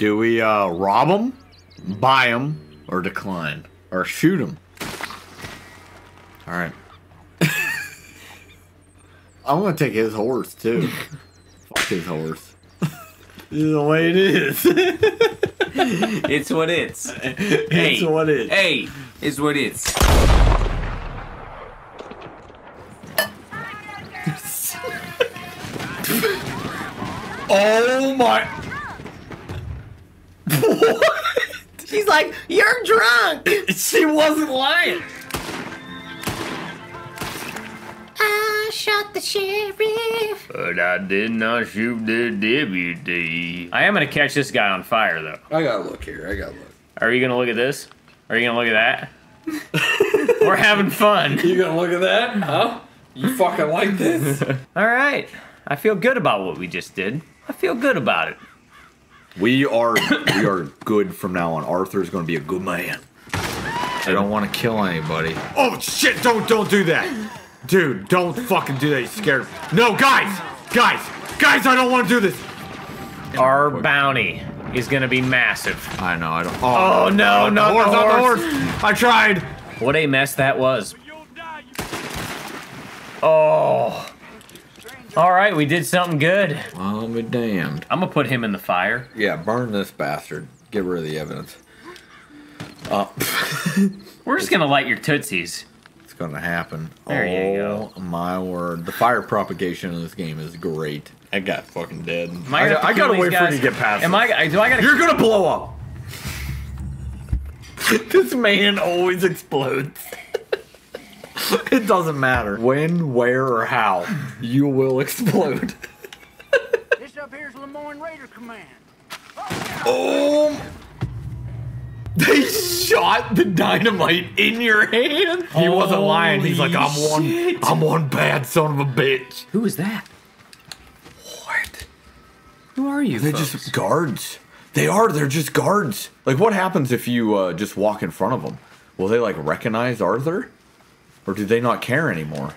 Do we rob them, buy them, or decline, or shoot them? All right. I'm gonna take his horse too. Fuck his horse. This is the way it is. It's what it's. It's what it's. Hey, it's what it's. Oh my! What? She's like, you're drunk. She wasn't lying. I shot the sheriff. But I did not shoot the deputy. I am gonna catch this guy on fire though. I gotta look here. I gotta look. Are you gonna look at this? Are you gonna look at that? We're having fun. You gonna look at that? Huh? You fucking like this? All right. I feel good about what we just did. I feel good about it. We are good from now on. Arthur's gonna be a good man. I don't want to kill anybody. Oh shit! Don't do that, dude. Don't fucking do that. You scared? No, guys! I don't want to do this. Our bounty is gonna be massive. I know. I don't. Oh, no! Not the horse! I tried. What a mess that was. Oh. All right, we did something good. I'll be damned. I'm gonna put him in the fire. Yeah, burn this bastard. Get rid of the evidence. We're just gonna light your tootsies. It's gonna happen. There you go. Oh my word! The fire propagation in this game is great. I got fucking dead. I gotta wait for you to get past. Do I gotta? You're gonna blow up. This man always explodes. It doesn't matter when, where, or how. You will explode. This up here's Lemoyne Raider Command. Oh! They shot the dynamite in your hand. He wasn't lying. He's like, I'm one bad son of a bitch. Who is that? What? Who are you? They're just guards. They are. They're just guards. Like, what happens if you just walk in front of them? Will they like recognize Arthur? Or do they not care anymore?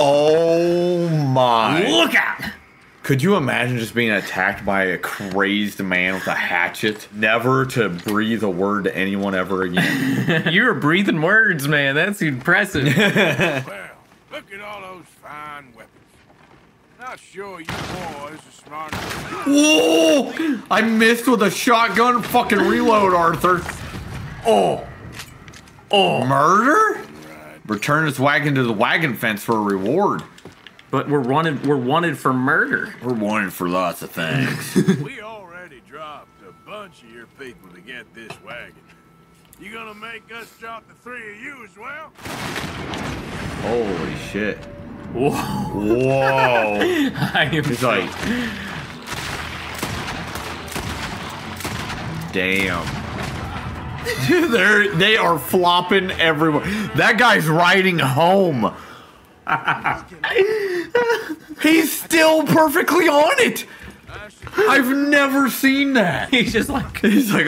Oh my! Look out! Could you imagine just being attacked by a crazed man with a hatchet? Never to breathe a word to anyone ever again. You were breathing words, man. That's impressive. Well, look at all those fine weapons. Not sure you boys are smart enough. Whoa! I missed with a shotgun. Fucking reload, Arthur. Oh. Oh, murder? Return his wagon to the wagon fence for a reward. But we're wanted for murder. We're wanted for lots of things. We already dropped a bunch of your people to get this wagon. You gonna make us drop the three of you as well? Holy shit. Whoa. Whoa. He's like... Damn. They are flopping everywhere. That guy's riding home. He's still perfectly on it. I've never seen that. He's like,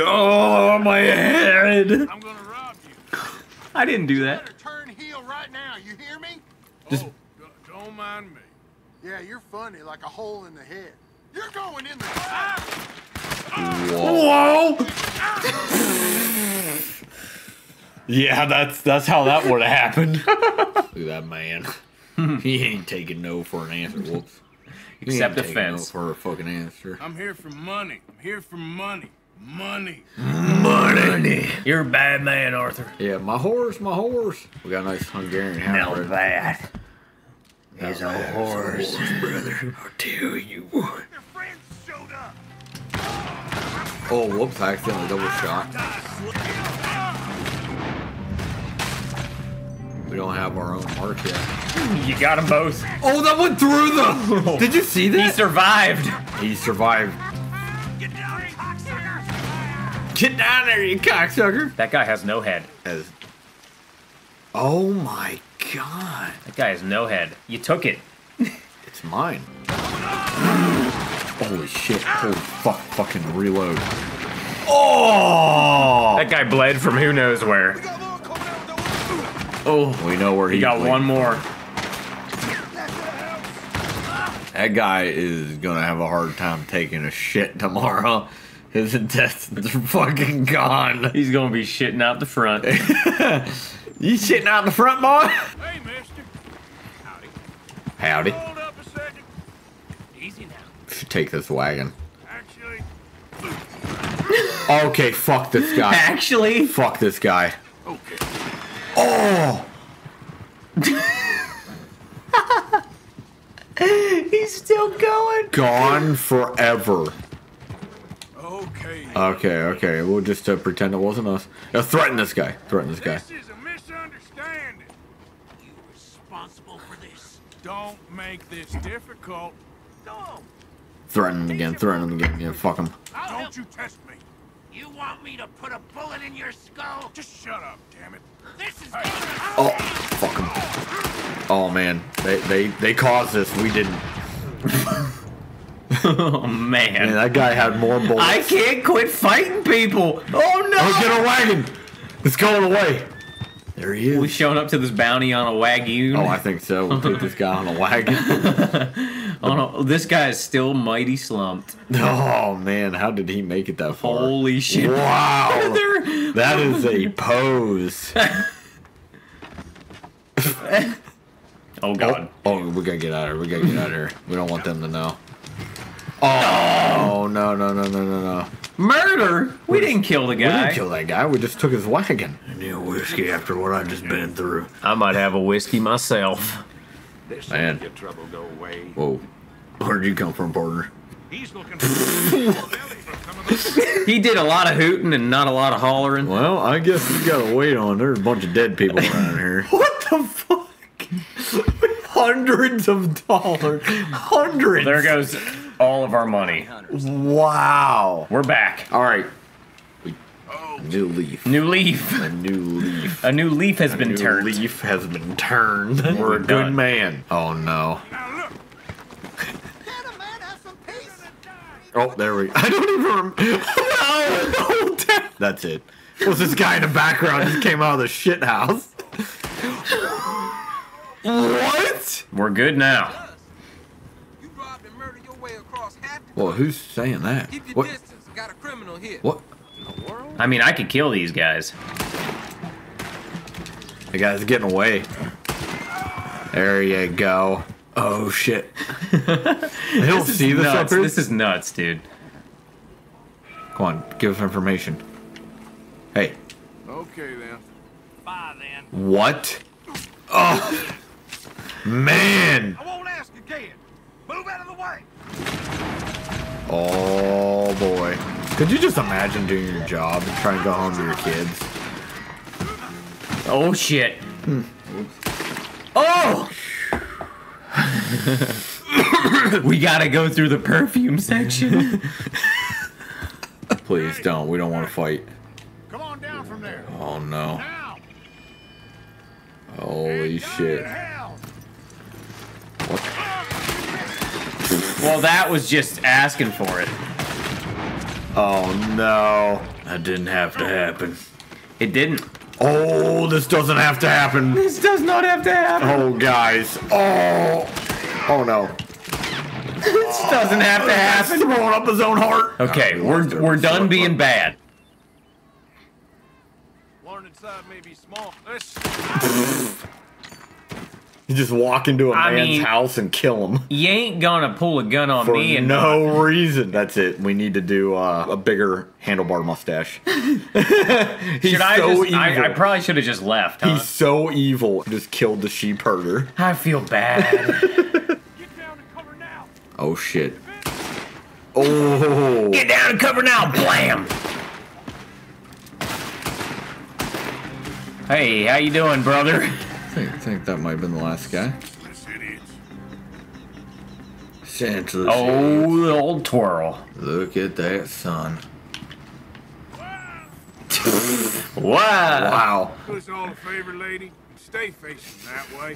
oh my head. I'm gonna rob you. I didn't do that. You better turn heel right now. You hear me? Don't mind me. Yeah, you're funny like a hole in the head. You're going in the fire. Whoa. Yeah, that's how that would have happened. Look at that man. He ain't taking no for an answer. Whoops. Except offense. No for a fucking answer. I'm here for money. I'm here for money. Money. Money. You're a bad man, Arthur. Yeah, my horse, my horse. We got a nice Hungarian house. Now that is a horse, brother. I'll tell you what. Your friends showed up. Oh, whoops, I accidentally double shot. We don't have our own mark yet. You got them both. Oh, that went through them! Did you see that? He survived. He survived. Get down, you cocksucker! Get down there, you cocksucker! That guy has no head. Oh my god. That guy has no head. You took it. It's mine. Holy shit, holy fuck, fucking reload. Oh! That guy bled from who knows where. Oh, we know where he got one more. That guy is gonna have a hard time taking a shit tomorrow. His intestines are fucking gone. He's gonna be shitting out the front. You shitting out the front, boy? Hey, mister. Howdy. Howdy. Hold up a second. Easy now. Should take this wagon. Actually. Okay, fuck this guy. Actually? Fuck this guy. Okay. Oh! He's still going. Gone forever. Okay. Okay, okay. We'll just pretend it wasn't us. Threaten this guy. Threaten this guy. This is a misunderstanding. You're responsible for this. Don't make this difficult. No. Threaten him again. Threaten him again. Yeah, fuck him. Don't you test me. You want me to put a bullet in your skull? Just shut up, damn it. This is oh, fuck him. Oh man, they caused this. We didn't. Oh man. Man, that guy had more bullets. I can't quit fighting people. Oh no! Oh, get a wagon. It's going away. There he is. We showing up to this bounty on a wagoon. Oh, I think so. We'll put this guy on a wagon. Oh, no. This guy is still mighty slumped. Oh man, how did he make it that far? Holy shit! Wow, that is a pose. Oh god. Oh, we gotta get out of here. We gotta get out of here. We don't want them to know. Oh no no no no no no! Murder! We didn't kill the guy. We didn't kill that guy. We just took his wagon. I need a whiskey after what I've just been through. I might have a whiskey myself. Man. Your trouble go away. Whoa. Where'd you come from, partner? He's looking for He did a lot of hooting and not a lot of hollering. Well, I guess you gotta wait on. There's a bunch of dead people around here. What the fuck? Hundreds of dollars. Hundreds. There goes all of our money. Wow. We're back. All right. New leaf. New leaf. A new leaf. A new leaf has been turned. A new leaf has been turned. We're a good man. Oh no. Oh, there we go. I don't even remember. No. That's it. Was this guy in the background just came out of the shit house? What? We're good now. You robbed and murdered your way across half the well, who's saying that? Keep your what? Distance. Got a criminal here. What? I mean, I could kill these guys. The guy's getting away. There you go. Oh shit! They don't see this up here. This is nuts, dude. Come on, give us information. Hey. Okay then. Bye then. What? Oh man! I won't ask again. Move out of the way. Oh boy. Could you just imagine doing your job and trying to go home to your kids? Oh shit. Oh! We gotta go through the perfume section. Please don't. We don't want to fight. Come on down from there. Oh no. Holy shit. What? Well, that was just asking for it. Oh no, that didn't have to happen. It didn't. Oh, this doesn't have to happen. This does not have to happen. Oh, guys. Oh. Oh no. This doesn't have to happen. Throwing up his own heart. Okay, we're done being bad. Warren inside may be small. You just walk into a man's house and kill him. You ain't gonna pull a gun on me and no reason. That's it. We need to do a bigger handlebar mustache. I probably should have just left. Huh? He's so evil. Just killed the sheep herder. I feel bad. Get down and cover now. Oh shit. Oh. Get down and cover now. Blam. Hey, how you doing, brother? I think that might have been the last guy. Yes, it is. Santa. Oh, the old twirl. Look at that sun. Wow. Wow. Do us all a favor, lady. Stay facing that way.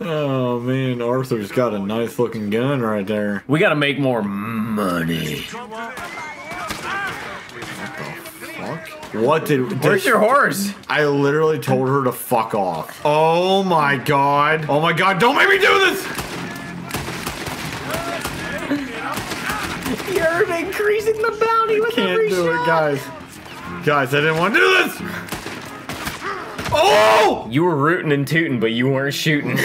Oh, man. Arthur's got a nice looking gun right there. We got to make more money. What the fuck? fuck? What did... Where's your horse? I literally told her to fuck off. Oh my god. Oh my god, don't make me do this! You're increasing the bounty with every shot! I can't do it, guys. Guys, I didn't want to do this! Oh! You were rooting and tooting, but you weren't shooting.